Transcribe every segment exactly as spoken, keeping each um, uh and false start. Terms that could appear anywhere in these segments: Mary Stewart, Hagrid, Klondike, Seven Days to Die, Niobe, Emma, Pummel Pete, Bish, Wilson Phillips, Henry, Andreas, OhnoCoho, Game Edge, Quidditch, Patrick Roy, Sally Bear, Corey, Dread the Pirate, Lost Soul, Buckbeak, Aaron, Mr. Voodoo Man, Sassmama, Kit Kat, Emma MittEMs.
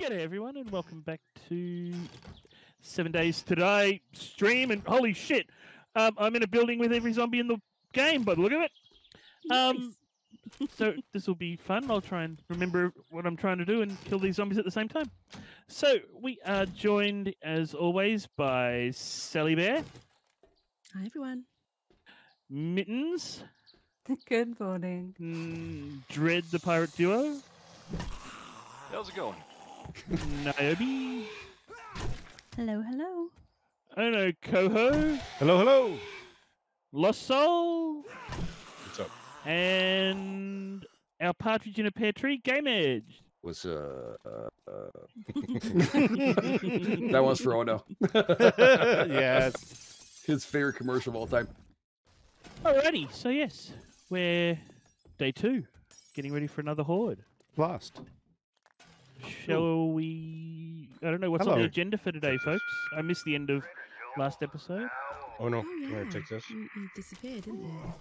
G'day everyone and welcome back to Seven Days to Die stream, and holy shit, um, I'm in a building with every zombie in the game by the look of it. Um, nice. So this will be fun. I'll try and remember what I'm trying to do and kill these zombies at the same time. So we are joined as always by Sally Bear. Hi everyone. MittEMs. Good morning. Mm, Dread the Pirate Duo. How's it going? Niobe. Hello, hello. OhnoCoho. Hello, hello. Lost Soul. What's up? And our partridge in a pear tree, Game Edge. What's uh, uh, uh... That one's for Ono. Yes. His favorite commercial of all time. Alrighty, so yes, we're day two, getting ready for another horde. Last. Shall we... I don't know what's Hello. on the agenda for today, folks. I missed the end of last episode. Oh, no. I'm going to take this. You, you disappeared, didn't you?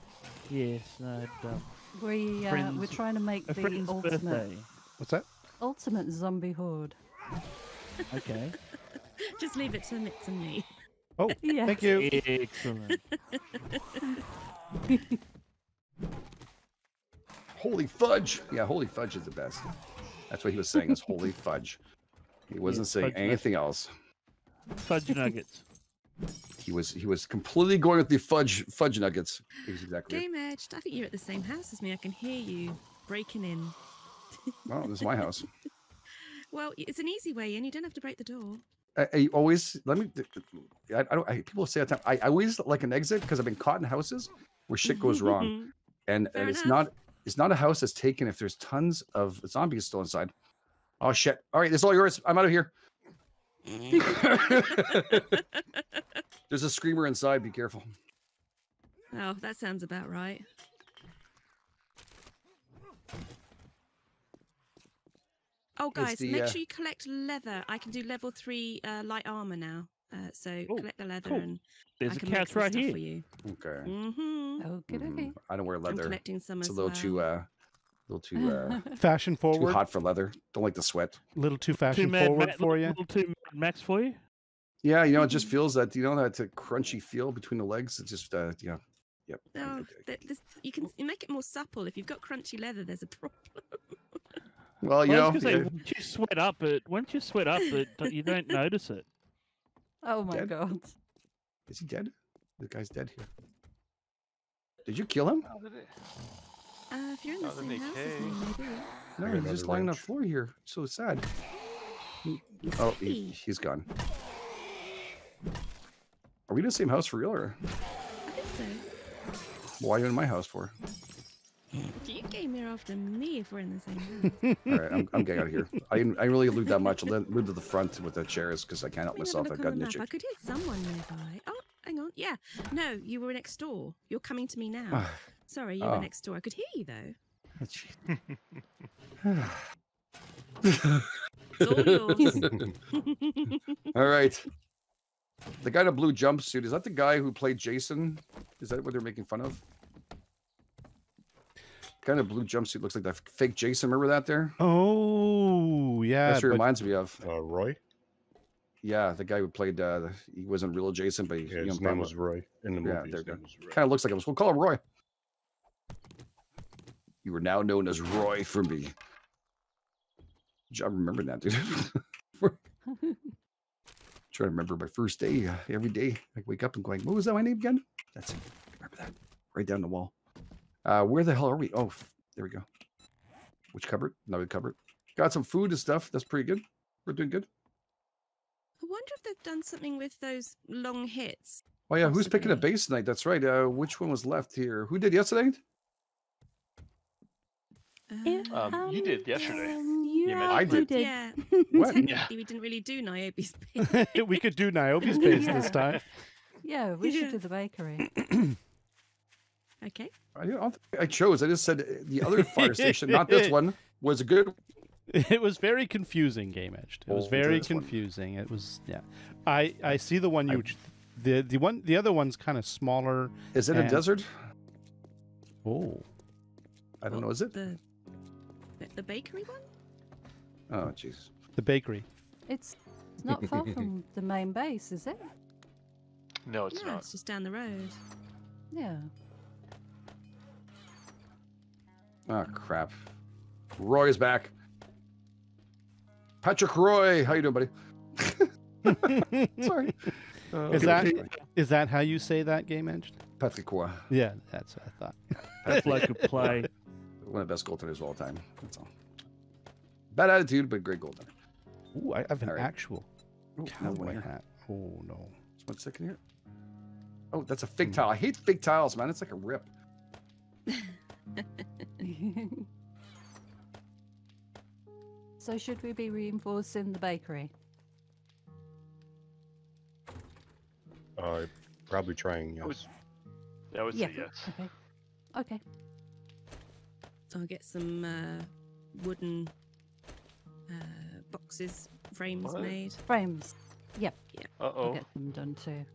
Yes. No, um, we, uh, we're trying to make the ultimate... Birthday. What's that? Ultimate zombie horde. Okay. Just leave it to Mitt and me. Oh, yes. Thank you. Excellent. Holy fudge. Yeah, holy fudge is the best. That's what he was saying, is holy fudge. He wasn't yeah, saying anything nuggets. else. Fudge nuggets. He was he was completely going with the fudge fudge nuggets. Exactly. Game Edge, I think you're at the same house as me. I can hear you breaking in. Well, this is my house. Well, it's an easy way in. You don't have to break the door. I, I always let me. I, I don't. I, people say all the time. I, I always like an exit because I've been caught in houses where shit goes wrong, and Fair and enough. it's not. It's not a house that's taken if there's tons of zombies still inside. Oh, shit. All right, it's all yours. I'm out of here. There's a screamer inside. Be careful. Oh, that sounds about right. Oh, guys, the, make uh... sure you collect leather. I can do level three uh, light armor now. Uh, so oh, collect the leather cool. and There's I a can couch right here. For you. Okay. Mm-hmm. Okay. Okay. Mm-hmm. I don't wear leather. I'm collecting some it's as a little well. too, uh, little too uh, fashion forward. Too hot for leather. Don't like the sweat. A little too fashion too mad, forward ma for you. A little too max for you. Yeah, you know, it just feels that you know that crunchy feel between the legs. It's just uh, yeah, yep. No, okay. this, you can you make it more supple. If you've got crunchy leather, there's a problem. Well, you well, know, say, yeah. once you sweat up, it once you sweat up, it you don't notice it. Oh my dead? god. Is he dead? The guy's dead here. Did you kill him? Uh, if you're in the same house as me, maybe. No, he's just lying on the floor here. So sad. He, oh, he, he's gone. Are we in the same house for real? Or? I think so. Why are you in my house for? You came here after me if we're in the same house. All right, I'm, I'm getting out of here. I didn't, I really loot that much. I'll move to the front with the chairs because I can't help myself. I've got an issue. I could hear someone nearby. Oh, hang on. Yeah. No, you were next door. You're coming to me now. Sorry, you oh. were next door. I could hear you, though. It's all yours. All right. The guy in a blue jumpsuit, is that the guy who played Jason? Is that what they're making fun of? Kind of blue jumpsuit looks like that fake Jason. Remember that there? Oh, yeah. That's what it reminds me of. Uh, Roy? Yeah, the guy who played, uh, he wasn't real Jason, but he, yeah, his name was Roy in the movie. Yeah, kind of looks like him. We'll call him Roy. You are now known as Roy for me. I remember that, dude. Trying to remember my first day. Uh, every day I wake up and going, what was that my name again? That's it. Remember that. Right down the wall. Uh, where the hell are we? Oh, there we go. Which cupboard? Another cupboard. Got some food and stuff. That's pretty good. We're doing good. I wonder if they've done something with those long hits. Oh, yeah. Possibly. Who's picking a bass tonight? That's right. Uh, which one was left here? Who did yesterday? Um, um, you did yesterday. Um, you yeah, I did. did. Yeah. What? Technically, yeah. we didn't really do Niobe's bass. We could do Niobe's bass yeah. this time. Yeah, we yeah. should do the bakery. Okay. I, don't think I chose. I just said the other fire station, not this one, was a good. It was very confusing, Game Edge. It oh, was very confusing. One. It was yeah. I I see the one you, I, the the one the other one's kind of smaller. Is it and... a desert? Oh, I don't well, know. Is it the the bakery one? Oh, jeez. The bakery. It's not far from the main base, is it? No, it's no, not. It's just down the road. Yeah. Oh, crap. Roy is back. Patrick Roy. How you doing, buddy? Sorry. Uh, is, that, is that how you say that, Game Edge? Patrick Roy. Yeah, that's what I thought. Patrick could play. One of the best goaltenders of all time. That's all. Bad attitude, but great goaltender. Ooh, I have an right. actual Ooh, cowboy hat. Oh, no. Just one second here. Oh, that's a fig mm. tile. I hate fig tiles, man. It's like a rip. So should we be reinforcing the bakery? Uh, probably trying, yes. I would, I would yeah. say yes. Okay. Okay. So I'll get some uh, wooden uh, boxes, frames what? made. Frames. Yep. Yeah. Uh oh. I'll get them done too.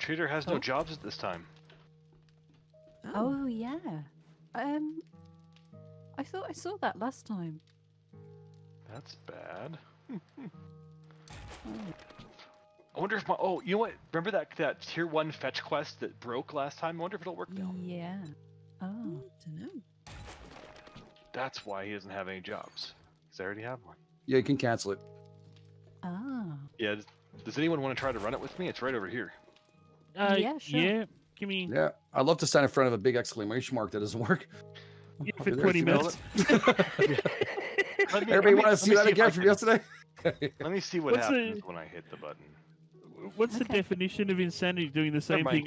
Treater has oh. no jobs at this time. Oh. oh yeah. Um, I thought I saw that last time. That's bad. oh. I wonder if my oh you know what remember that that tier one fetch quest that broke last time? I wonder if it'll work now. Yeah. Oh, I don't know. That's why he doesn't have any jobs. Because I already have one. Yeah, you can cancel it. Oh. Yeah. Does, does anyone want to try to run it with me? It's right over here. Uh, yeah. Sure. Yeah. Give me. Yeah. I love to stand in front of a big exclamation mark that doesn't work. Yeah, for twenty minutes. Let me, Everybody want to see that see again from can... yesterday? Let me see what What's happens the... when I hit the button. What's okay. the definition of insanity? Doing the same thing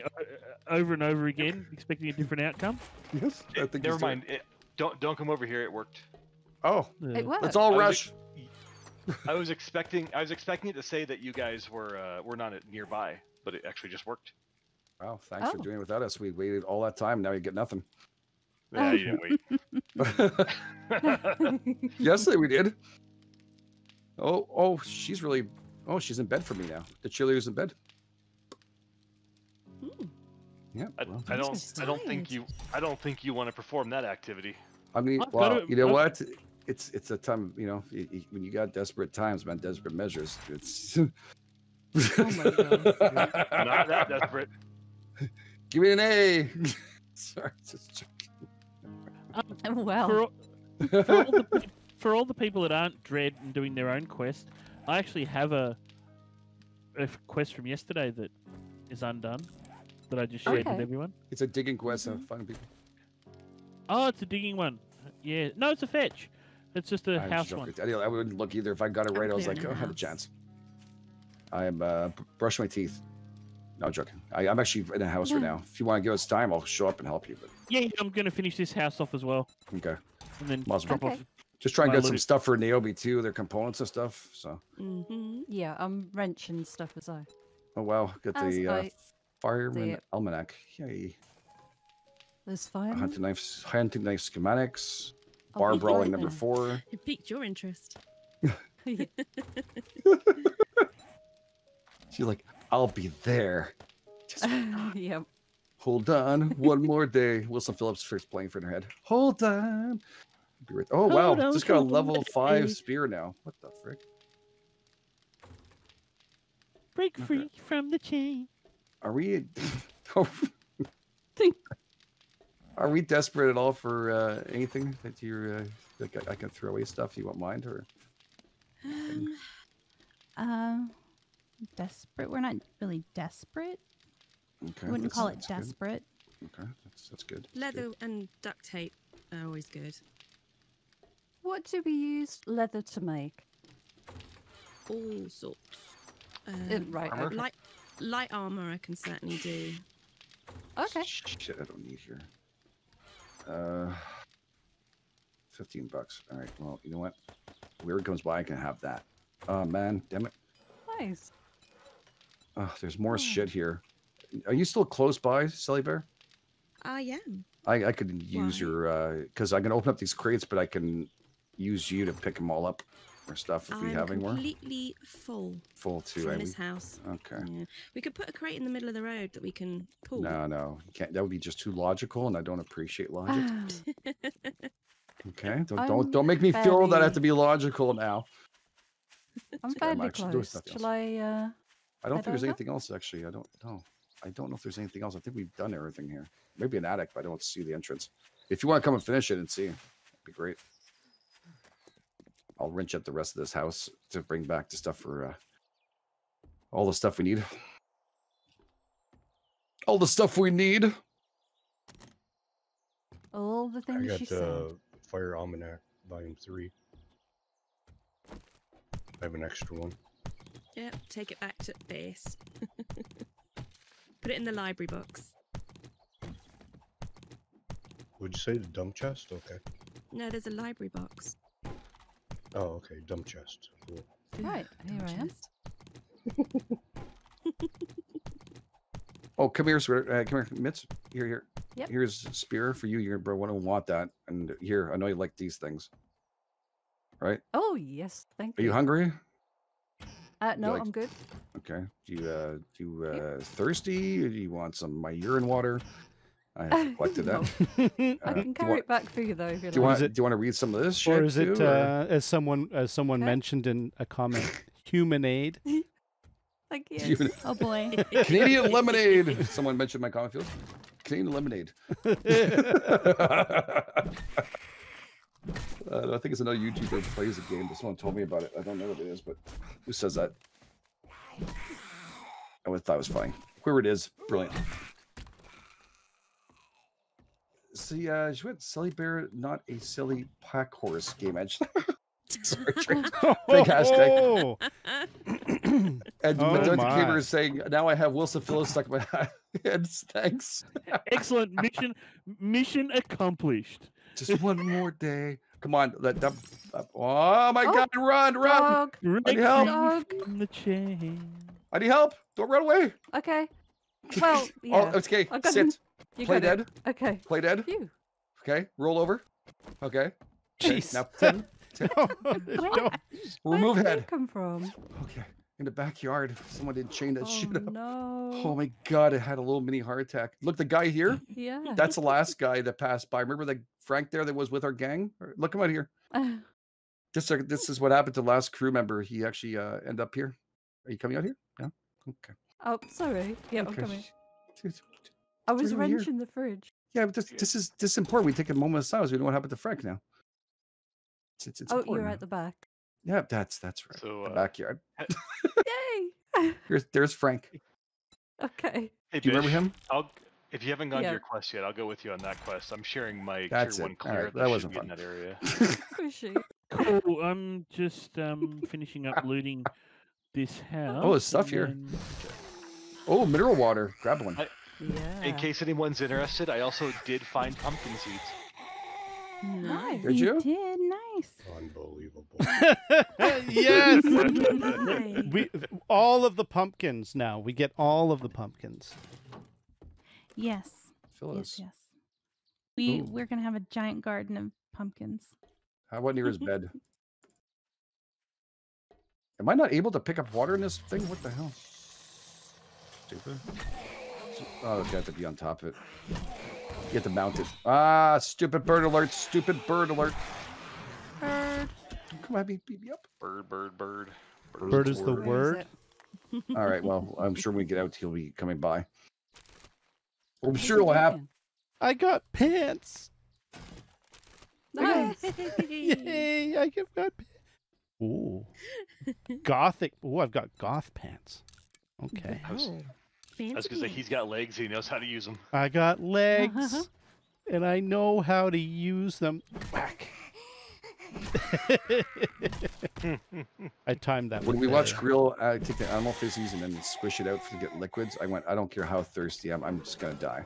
over and over again, expecting a different outcome? Yes. I think Never mind. It, don't don't come over here. It worked. Oh, it worked. Let's all rush. I was, I was expecting I was expecting it to say that you guys were uh, were not nearby, but it actually just worked. Wow! Thanks oh. for doing it without us. We waited all that time. Now you get nothing. Yeah, you didn't wait. Yesterday we did. Oh, oh, she's really. Oh, she's in bed for me now. The cheerleader's in bed. Mm. Yeah. I, well, I don't. I don't think you. I don't think you want to perform that activity. I mean, I've well, you know I've... what? It's it's a time. You know, it, it, when you got desperate times, man, desperate measures. It's. Oh my God! Not that desperate. Give me an A. Sorry, just joking. Um, well. For all, for all the... For all the people that aren't Dread and doing their own quest, I actually have a, a quest from yesterday that is undone that I just shared okay. with everyone. It's a digging quest, mm-hmm. so finding people. Oh, it's a digging one. Yeah. No, it's a fetch. It's just a I'm house one. I wouldn't look either if I got it right. I was like, oh, I have a chance. I am uh, brushing my teeth. No, I'm joking. I, I'm actually in a house yeah. right now. If you want to give us time, I'll show up and help you. But... Yeah, yeah, I'm going to finish this house off as well. Okay. And then Miles drop okay. off. Just try and get some stuff for Niobe too, their components and stuff. So mm-hmm. yeah, I'm wrenching stuff as I. Oh wow, got the uh, fireman the... almanac. Yay! There's fire. Hunting knife, hunting knife schematics. Oh, bar brawling number four. It piqued your interest. She's like, I'll be there. Just... Uh, yeah. Hold on, one more day. Wilson Phillips first playing for her head. Hold on. Oh wow, oh, just got a level five me. spear now. What the frick? Break free okay. from the chain. Are we Are we desperate at all for uh, anything that you're uh, like I can throw away stuff you won't mind or um, um desperate. We're not really desperate. Okay. I wouldn't call it desperate. Good. Okay, that's that's good. That's Leather good. and duct tape are always good. What do we use leather to make? All sorts. Um, right. Armor? Light, light armor, I can certainly do. Okay. Shit, I don't need here. Uh, fifteen bucks. All right. Well, you know what? Where it comes by, I can have that. Oh man, damn it. Nice. Oh, there's more oh. shit here. Are you still close by, Sally Bear? I am. I I could use Why? your uh, because I can open up these crates, but I can. Use you to pick them all up or stuff if I'm we have any more. Completely full. Full too. In this house. Okay. Yeah. We could put a crate in the middle of the road that we can pull. No, no, you can't. That would be just too logical, and I don't appreciate logic. okay. Don't I'm don't don't make me fairly... feel that I have to be logical now. I'm fairly close. Shall I? Uh, I don't think there's anything else actually. I don't know. I don't know if there's anything else. I think we've done everything here. Maybe an attic, but I don't see the entrance. If you want to come and finish it and see, that'd be great. I'll wrench up the rest of this house to bring back the stuff for uh, all the stuff we need. All the stuff we need. All the things I got. Uh, Fire Almanac, Volume Three. I have an extra one. Yep, take it back to base. Put it in the library box. Would you say the dump chest? Okay. No, there's a library box. Oh, okay, dump chest. Cool. Right, here I am. Oh, come here, sweater. Uh, come here, Mitts. Here, here. Yep. Here's a spear for you. You're going to want that. And here, I know you like these things. Right? Oh, yes. Thank you. Are you hungry? Uh, no, like... I'm good. Okay. Do you, uh, do you uh, thirsty? Or do you want some of my urine water? I collected that. No. Uh, I can carry want, it back for you though. If you do, like. you want, it, do you want to read some of this shit? Or is it, too, or? Uh, as someone as someone okay. mentioned in a comment, human aid? Like, yes. Human... Oh boy. Canadian lemonade. Someone mentioned my comment field. Canadian lemonade. uh, I think it's another YouTuber who plays a game. This one told me about it. I don't know what it is, but who says that? I would thought it was funny. Whoever it is, brilliant. See, uh, she went Sally Bear, not a silly pack horse. Game Edge. Sorry, Drake. Big hashtag. And oh my. Is saying, now I have Wilson Phillips stuck in my head. Thanks. Excellent. Mission mission accomplished. Just one more day. Come on. Let that, that, oh, my oh, God. Run, run. Dog. I need help. Dog. I need help. Don't run away. Okay. Well, yeah. Oh, okay. Sit. Him. You Play dead. It. Okay. Play dead. You. Okay. Roll over. Okay. Jeez. Now, ten, ten. No, no. Remove Where did head. You come from? Okay. In the backyard. Someone didn't chain that oh, shit up. No. Oh my God! I had a little mini heart attack. Look, the guy here. Yeah. That's the last guy that passed by. Remember the Frank there that was with our gang? Look him out here. This this is what happened to the last crew member. He actually uh, ended up here. Are you coming out here? Yeah. Okay. Oh, sorry. Yeah, okay. I'm coming. I was wrenching the fridge. Yeah, but this, this is this is important. We take a moment of silence. We know what happened to Frank now. It's, it's, it's oh, important. You're at the back. Yeah, that's that's right. So, uh, the backyard. Yay! Here's, there's Frank. Okay. Hey, do you Bish, remember him? I'll, if you haven't gone yeah. to your quest yet, I'll go with you on that quest. I'm sharing my that's tier it. one clear. Right, that, that wasn't fun. In that area. Cool. I'm just um finishing up looting this house. Oh, there's stuff here. Then... Oh, mineral water. Grab one. I, Yeah. In case anyone's interested, I also did find pumpkin seeds. Nice. Did you? Did nice. Unbelievable. Yes. We all of the pumpkins now. We get all of the pumpkins. Yes. Phyllis. Yes. Yes. We Ooh. we're gonna have a giant garden of pumpkins. How about near his bed? Am I not able to pick up water in this thing? What the hell? Stupid. Oh, you have to be on top of it. You have to mount it. Ah, stupid bird alert. Stupid bird alert. Bird. Come on, beat me up. Bird, bird, bird. Bird, bird is the word. Is All right, well, I'm sure when we get out, he'll be coming by. I'm sure it'll happen. I got pants. Nice. Yay, I got pants. Ooh. Gothic. Ooh, I've got goth pants. Okay. Wow. Fancy. I was gonna say he's got legs. He knows how to use them. I got legs, uh-huh. and I know how to use them. Whack! I timed that. When we watch Grill, I take the animal feces and then squish it out to get liquids. I went. I don't care how thirsty I'm. I'm just gonna die.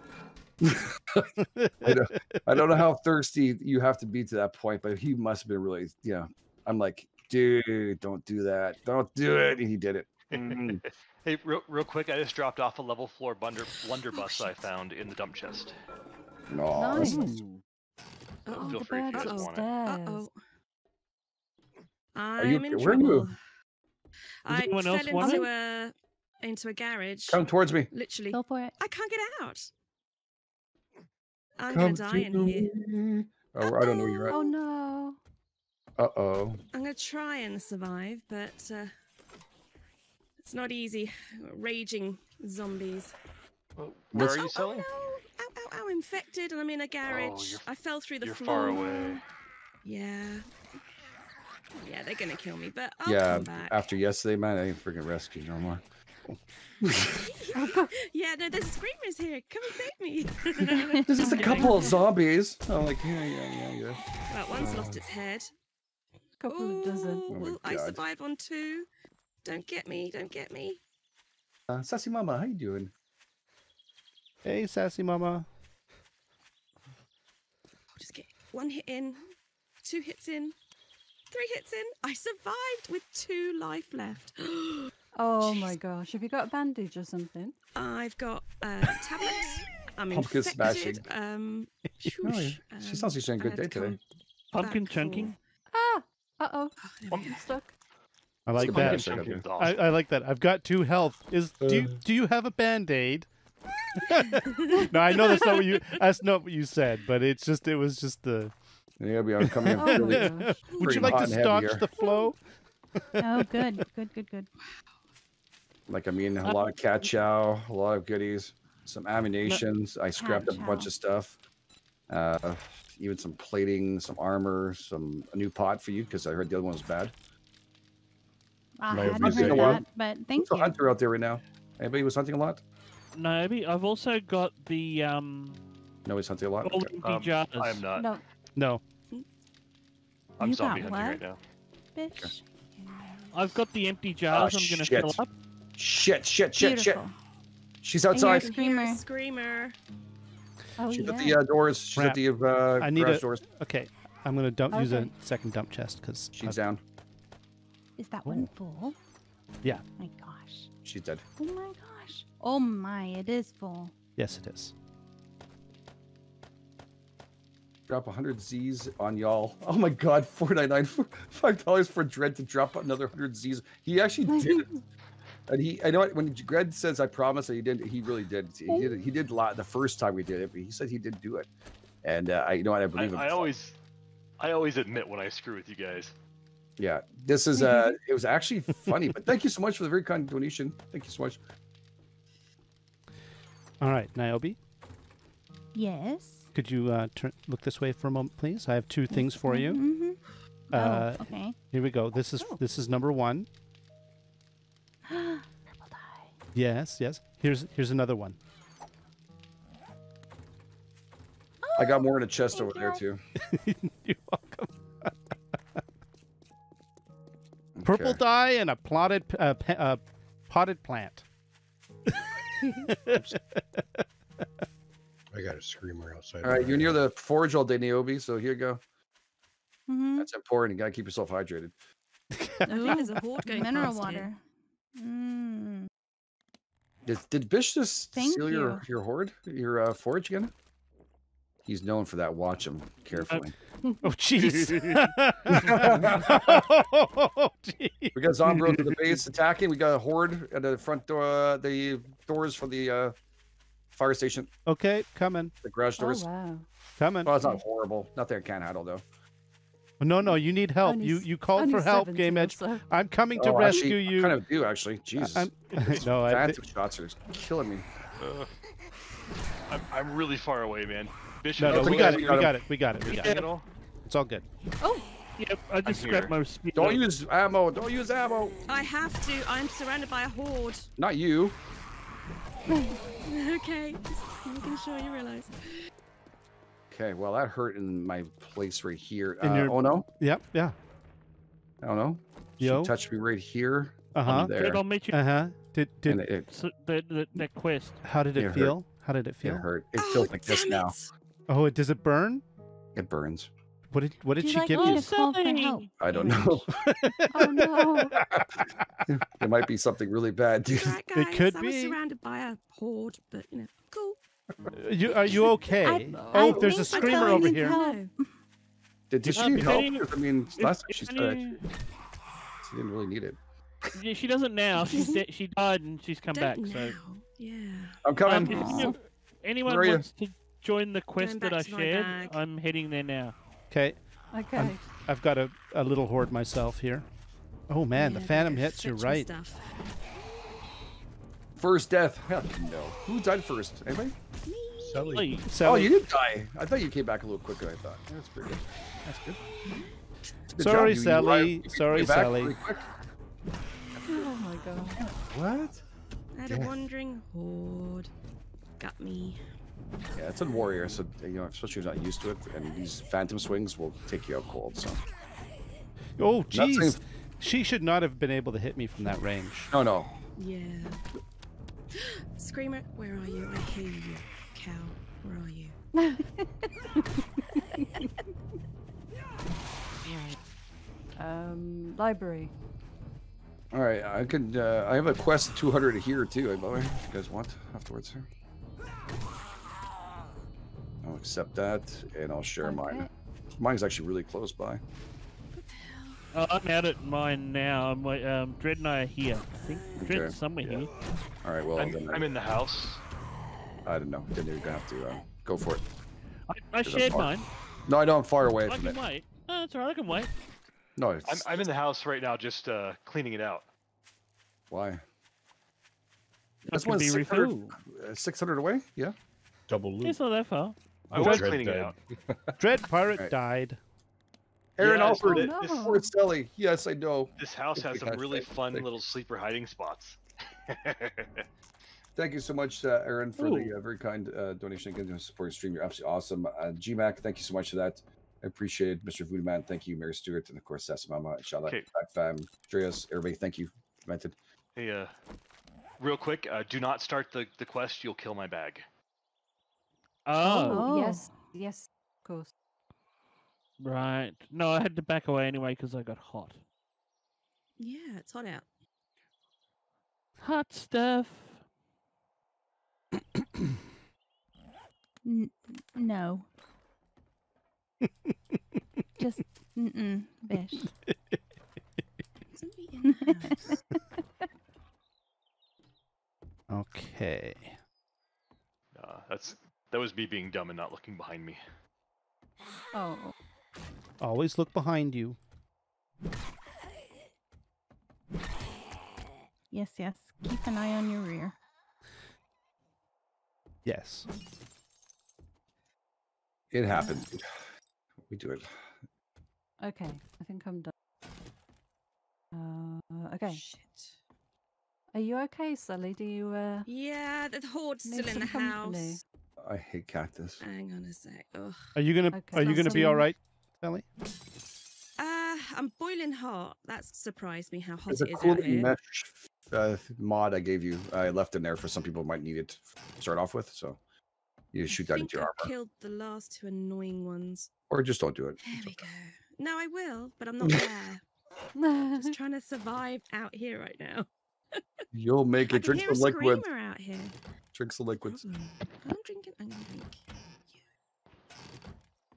I, don't, I don't know how thirsty you have to be to that point, but he must have been really. Yeah, you know, I'm like, dude, don't do that. Don't do it, and he did it. Mm-hmm. Hey, real, real quick, I just dropped off a level four blunder, blunderbuss I found in the dump chest. No. Nice. Uh-oh, Feel free if you guys want it. Uh-oh. I'm you, in where trouble. Are you? I anyone fell else into, a, into a garage. Come towards me. Literally. Go for it. I can't get out. I'm going to die in me. here. Oh, uh-oh. I don't know where you're at. Oh, no. Uh-oh. I'm going to try and survive, but uh, it's not easy. Raging zombies. Well, where oh, are you, oh, Sally? Oh, no. Ow, ow, ow, infected, and I'm in a garage. Oh, I fell through the you're floor. You're far away. Yeah. Yeah, they're going to kill me, but I'll yeah, come back. After yesterday, man, I ain't freaking rescued no more. Yeah, no, there's screamers here. Come and save me. There's just a couple of zombies. I'm like, yeah, yeah, yeah, yeah. Well, one's uh, lost its head. Couple Ooh, dozen. Oh, will I survive on two? Don't get me, don't get me. Uh, Sassmama, how you doing? Hey, Sassmama. I'll just get one hit in, two hits in, three hits in. I survived with two life left. Oh Jeez. My gosh, have you got a bandage or something? I've got uh, tablets. I'm Pumpkin infected. Smashing. Um, really? um, she sounds like she's having a good day today. Pumpkin chunking? For... Ah! Uh-oh. Oh, I'm stuck. I like that. I, I like that. I've got two health. Is uh. do, you, do you have a band-aid? No, I know that's not what you that's not what you said, but it's just it was just the Yeah, we are coming oh in really Would you like to staunch the flow? Oh good, good, good, good. Like, I mean, a lot of cat chow, a lot of goodies, some ammunitions. Look, I scrapped up a bunch of stuff, uh, even some plating, some armor, some a new pot for you because I heard the other one was bad. I haven't heard that, lot. But thank What's you. A hunter out there right now? Anybody was hunting a lot? Niobe, I've also got the um. No, he's hunting a lot. Um, I am not. No. No. I'm you zombie hunting what? Right now. Bish. I've got the empty jars. Oh, I'm gonna shit. Fill up. Shit! Shit! Shit! Beautiful. Shit! She's outside. Screamer! Screamer! Oh, she's yeah. at the uh, doors. She's Crap. At the uh, I need garage a... doors. Okay, I'm gonna dump. Okay. Use a second dump chest because she's I've... down. Is that one full? Yeah. Oh my gosh. She's dead. Oh my gosh. Oh my! It is full. Yes, it is. Drop one hundred Z's on y'all. Oh my god, four ninety-nine for five dollars for Dread to drop another one hundred Z's. He actually did it. And he, I know it, when Dread says I promise that he didn't, he really did. He did it. He did a lot the first time we did it, but he said he did do it. And uh, I you know what I believe I, him. I always, I always admit when I screw with you guys. Yeah, this is, uh, it was actually funny, but thank you so much for the very kind donation. Thank you so much. All right, Niobe. Yes. Could you uh, turn, look this way for a moment, please? I have two things for you. Mm-hmm. oh, uh, okay. Here we go. This is oh. this is number one. Purple dye. Yes, yes. Here's here's another one. Oh, I got more in a chest over you. There too. You're welcome. Okay. Purple dye and a plotted uh, uh, potted plant. I got a screamer outside. All right, you're near the forge all day, Niobe, so here you go. Mm-hmm. That's important. You got to keep yourself hydrated. There's a horde going mineral water. Mm. Did, did Bish just Thank steal you. your, your hoard, your uh, forge again? He's known for that. Watch him carefully. Uh, oh, jeez. Oh, we got Zombro to the base attacking. We got a horde at the front door, uh, the doors for the... Uh, fire station. Okay, coming. The garage doors. Oh, wow. Coming. Oh, it's not horrible. Nothing I can't handle, though. No, no, you need help. Only, you you called for help, Game Edge. So. I'm coming to oh, rescue actually, you. I kind of do, actually. Jesus. I'm, no, Phantom I, shots are killing me. Uh, I'm, I'm really far away, man. Bishop, no, no, we, we, got it, we got it. We got it. We got it. it all. It's all good. Oh. Yep, I just grabbed my speed. Don't use ammo. Don't use ammo. I have to. I'm surrounded by a horde. Not you. Okay, just making sure you realize. Okay, well that hurt in my place right here. Uh, your... Oh no. Yep. Yeah. Oh no. Yo. She touched me right here. Uh huh. There. Make you... Uh huh. Did did it, it... So the, the that quest? How did it, it feel? Hurt. How did it feel? It hurt. It oh, feels like this it. now. Oh, it does it burn? It burns. What did what did she like give you? Help? I don't know. Oh no! It might be something really bad, dude. Right, guys, it could I was be. Surrounded by a horde, but you know, cool. You are you okay? I, oh, I there's a screamer over here. Help. Did, did she need help? Any, I mean, last time she started, she didn't really need it. Yeah, she doesn't now. She's dead, she died and she's come don't back. Now. So yeah, I'm coming. Um, anyone Where wants to join the quest that I shared? I'm heading there now. Okay. Okay. I'm, I've got a, a little horde myself here. Oh man, yeah, the Phantom hits, you're right. Stuff. First death. Oh, no. Who died first? Anybody? Sally. Sally. Oh, you did die. I thought you came back a little quicker than I thought. That's pretty good. That's good. good Sorry, job. Sally. You, you Sorry, Sally. Really oh my god. What? I had a wandering horde. Got me. Yeah, it's a warrior, so you know, especially if you're not used to it, and these phantom swings will take you out cold. So. Oh, jeez. She should not have been able to hit me from that range. No, no. Yeah. Screamer, where are you? I hear you. Cow, where are you? um, library. All right, I could. Uh, I have a quest two hundred here too, by the way. If you guys want afterwards. I'll accept that, and I'll share okay. mine. Mine's actually really close by. Oh, I'm out at mine now. I'm like, um, Dread and I are here. I think Dread's okay. somewhere yeah. here. All right, well, I'm, then I, I'm in the house. I don't know. Then you're gonna have to uh, go for it. I, I shared mine. No, I know. I'm far away I from it. I can wait. No, that's all right. I can wait. No, it's... I'm, I'm in the house right now, just uh, cleaning it out. Why? This one's six hundred away. Yeah. Double loot. It's not that far. I was Dread cleaning dead. it out. Dread Pirate right. died. Aaron yeah, offered it. This poor Sally. Yes, I know. This house has some really fun little sleeper hiding spots. Thank you so much, uh, Aaron, for Ooh. the uh, very kind uh, donation again to support your stream. You're absolutely awesome. Uh, G MAC, thank you so much for that. I appreciate it. Mister Voodoo Man, thank you. Mary Stewart, and of course, Sassmama, Inshallah, okay. Fam, Andreas, everybody, thank you. Demented. Hey, uh, real quick, uh, do not start the, the quest. You'll kill my bag. Oh. oh. Yes, yes, of course. Right. No, I had to back away anyway because I got hot. Yeah, it's hot out. Hot stuff. N no. Just mm-mm, Bish. Okay. Uh, that's that was me being dumb and not looking behind me. Oh. Always look behind you. Yes, yes. Keep an eye on your rear. Yes. It happens. Uh, we do it. Okay, I think I'm done. Uh, okay. Shit. Are you okay, Sally? Do you? Uh, yeah, the horde's still in the company? house. I hate cactus. Hang on a sec. Ugh. Are you gonna? Okay, are you gonna be all right, Sally? Uh, I'm boiling hot. That surprised me how hot There's it is cool out here. Mesh, uh, mod I gave you. I left in there for some people who might need it to start off with. So you shoot I that into your armor. I killed the last two annoying ones. Or just don't do it. There it's we okay. go. No, I will, but I'm not there. Just trying to survive out here right now. You'll make it. Drink some liquid. Out here. Drink some liquids. Oh, I'm drinking. I'm gonna drink. Yeah.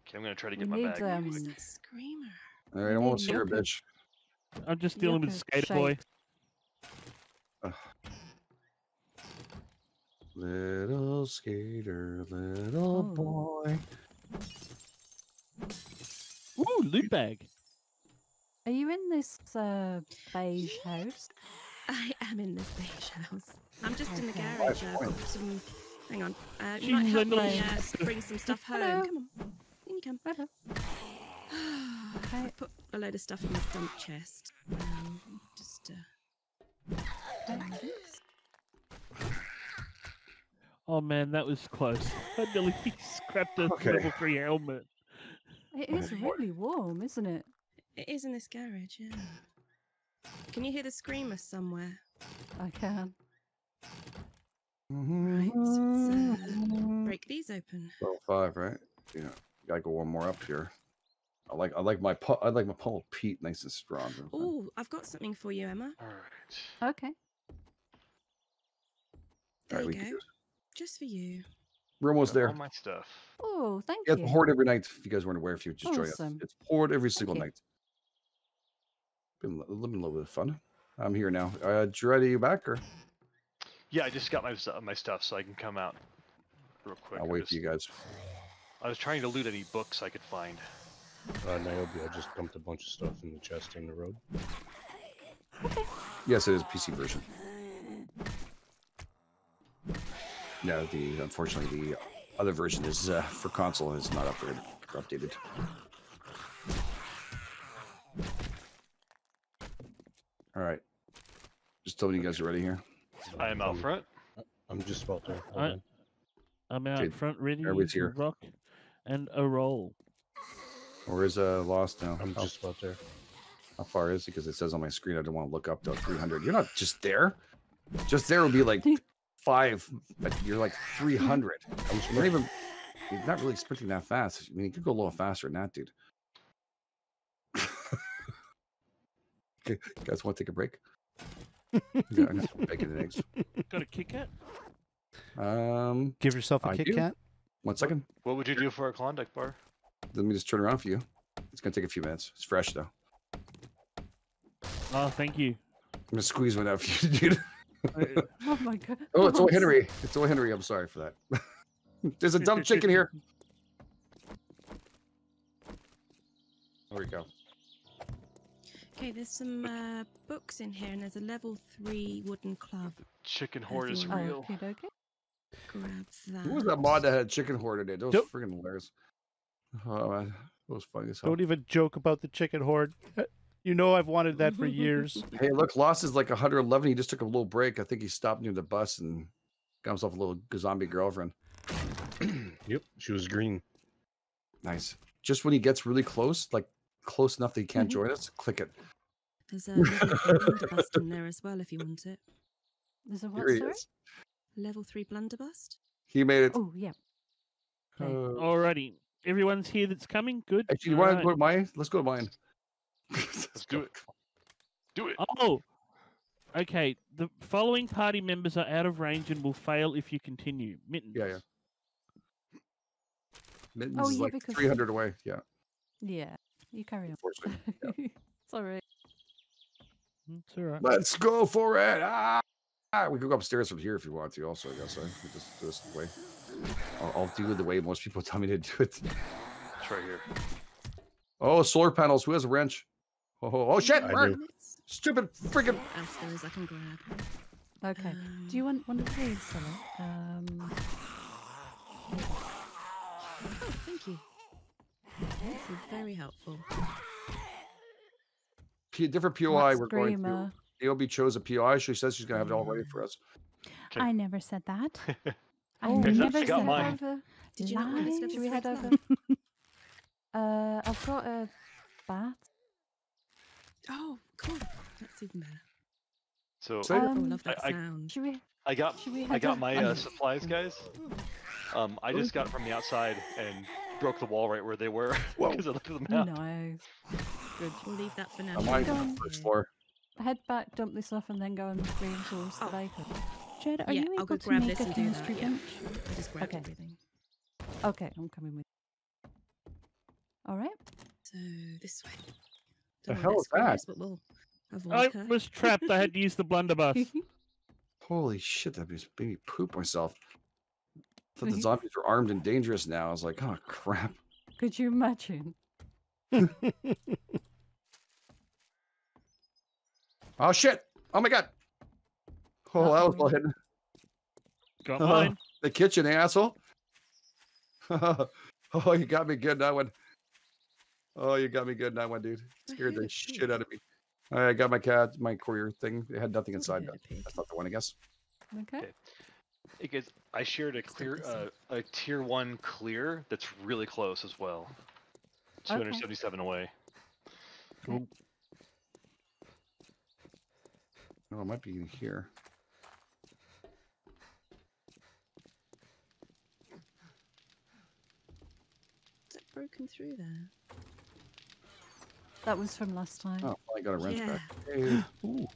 Okay, I'm gonna try to get we my bag. Um, Where's that screamer? All right, I won't see her, bitch. I'm just dealing with Skate Boy. Uh, little skater, little oh. boy. Ooh, loot bag. Are you in this uh, beige house? I am in this beige house. I'm just okay. in the garage. Uh, some, hang on. Uh, you might help me uh, bring some stuff home. Hello. Come on. In you come. Hello. I put a load of stuff in this dump chest. Um, just, uh... Oh man, that was close. I nearly scrapped a okay. level three helmet. It is really warm, isn't it? It is in this garage, yeah. Can you hear the screamer somewhere? I can. Right, so let's uh, break these open. Level five, right? Yeah, gotta go one more up here. I like, I like my, I like my Pummel Pete, nice and strong. Oh, I've got something for you, Emma. All right. Okay. There right, you go. Just for you. We're almost got there. All my stuff. Oh, thank you. It's poured every night. If you guys weren't aware, if you just awesome. join us, it's poured every single thank night. You. Been a little bit of fun. I'm here now. Uh, Dread, are you back or? Yeah, I just got my my stuff, so I can come out real quick. I'll wait just, for you guys. I was trying to loot any books I could find. Uh, Niobe, I just dumped a bunch of stuff in the chest in the road. Okay. Yes, it is a P C version. No, the unfortunately the other version is uh, for console is not upgraded or updated. All right, just tell me you guys are ready here. I am out front. I'm just about there. I, I'm out okay. front, ready to rock and a roll. Or is uh lost now? I'm oh. just about there. How far is it? Because it says on my screen I don't want to look up to three hundred. You're not just there. Just there would be like five, but you're like three hundred. I'm just not even. You're not really expecting that fast. I mean, you could go a little faster than that, dude. Okay, you guys want to take a break? Yeah, I'm just bacon and eggs. Got a Kit Kat? Um, give yourself a I Kit do. Kat. One second. What would you do for a Klondike bar? Let me just turn around for you. It's gonna take a few minutes. It's fresh though. Oh, thank you. I'm gonna squeeze one out for you, dude. Oh my god. Oh, it's old Henry. It's old Henry. I'm sorry for that. There's a dumb chicken here. There we go. Okay, there's some uh, books in here, and there's a level three wooden club. Chicken horde is real. Okay, okay. Grab that. Who was that mod that had chicken horde in it? That was nope. freaking hilarious. Oh, man. It was funny as hell. Don't even joke about the chicken horde. You know I've wanted that for years. Hey, look, Lost is like one eleven. He just took a little break. I think he stopped near the bus and got himself a little zombie girlfriend. Yep, she was green. Nice. Just when he gets really close, like close enough that he can't mm-hmm. join us, click it. There's a blunderbust in there as well if you want it. There's a what, sorry? Level three blunderbust. He made it. Oh, yeah. Uh, Alrighty. Everyone's here that's coming? Good. Actually, you want to go to mine? Let's go to mine. Let's do it. Do it. Oh. Okay. The following party members are out of range and will fail if you continue. Mittens. Yeah, yeah. Mittens oh, is yeah, like three hundred away. Yeah. Yeah. You carry on. Yeah. It's all right. It's all right. Let's go for it. Ah! We can go upstairs from here if you want to also, I guess. I could just do this way. I'll, I'll do it the way most people tell me to do it. It's right here. Oh, solar panels. Who has a wrench? Oh, oh, oh shit! Stupid freaking... I can grab. Okay. Um... Do you want one of these, Sally? Um... Oh, thank you. This is very helpful. P different P O I Let's we're going to... Niobe chose a P O I. She says she's going to have it all ready for us. Okay. I never said that. I oh, never said that. Did you not want to we head over? uh, I've got a bat. Oh, cool. That's even better. So, um, I love that I, sound. Should we, I got, we I got my uh, supplies, guys. Um, I just got from the outside and broke the wall right where they were because I looked at the map. Nice. Good. We'll leave that for now. I'm on the first floor. Head back, dump this off, and then go and reinforce the bacon. Jed, are yeah, you able to make a chemistry bench? Yeah. I just grabbed okay. everything. Okay, I'm coming with you. All right. So, this way. Don't the hell is that? Us, we'll I her. was trapped. I had to use the blunderbuss. Holy shit, that just made me poop myself. I thought the zombies were armed and dangerous now. I was like, oh, crap. Could you imagine? Oh shit! Oh my god! Oh, that was well hidden. Got uh, mine. The kitchen, asshole. Oh, you got me good that one. Oh, you got me good that one, dude. Scared the shit out of me. All right, I got my cat, my courier thing. It had nothing inside. That's not the one, I guess. Okay. Hey guys, I shared a clear, uh, a tier one clear that's really close as well. Two hundred seventy-seven okay. away. Cool. Oh, it might be in here. Is it broken through there? That was from last time. Oh, I got a wrench yeah. back. Hey. Ooh.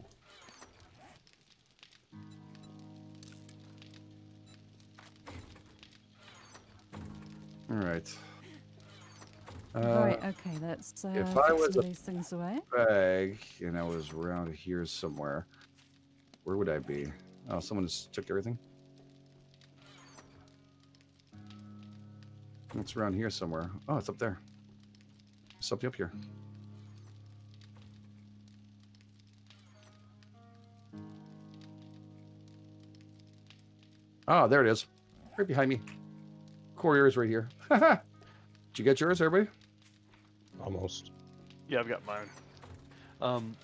All right. Uh, right, okay, that's uh, if I was a these things away. Bag and I was around here somewhere. Where would I be? Oh, someone just took everything? It's around here somewhere. Oh, it's up there. something up here. Ah, there it is. Right behind me. Corey is right here. Did you get yours, everybody? Almost. Yeah, I've got mine. Um,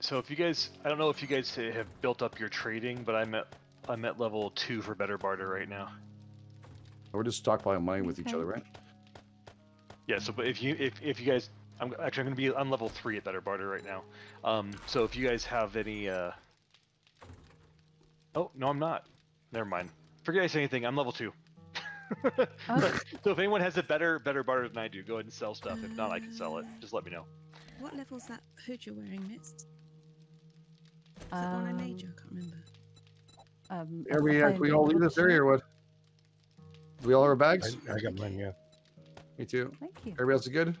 so if you guys, I don't know if you guys have built up your trading, but I'm at, I'm at level two for better barter right now. We're just stockpiling money with okay. each other, right? Yeah. So, but if you, if, if you guys, I'm actually I'm going to be on level three at better barter right now. Um, so if you guys have any, uh, oh no, I'm not. Never mind. Forget I said anything. I'm level two. Okay. So if anyone has a better better barter than I do, go ahead and sell stuff. Uh, if not, I can sell it. Just let me know. What level's that hood you're wearing, Miss? Is um, that one I made you? I can't remember. Um, are we, are we all leave this area or what? Do we all have our bags? I, I got mine, yeah. Me too. Thank you. Everybody else is good?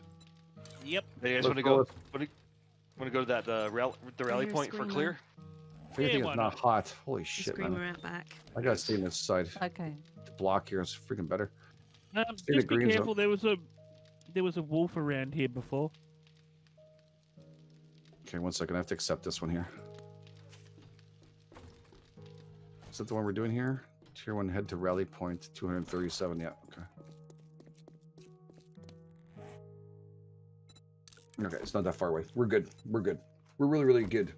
Yep. Hey, I just want to go. Want to, want to go to that uh, rally, the rally point for clear? Anything hey, that's not hot. Holy shit, man. Out back. I gotta stay on this side. Okay. The block here is freaking better. No, just be careful. Zone. There was a there was a wolf around here before. Okay, one second. I have to accept this one here. Is that the one we're doing here? Tier one head to rally point two hundred thirty-seven. Yeah. Okay. Okay, it's not that far away. We're good. We're good. We're really, really good.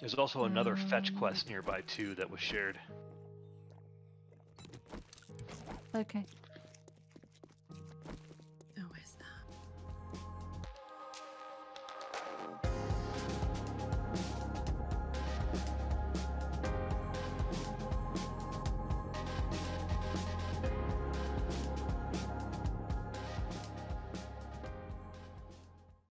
There's also another fetch quest nearby too that was shared. Okay.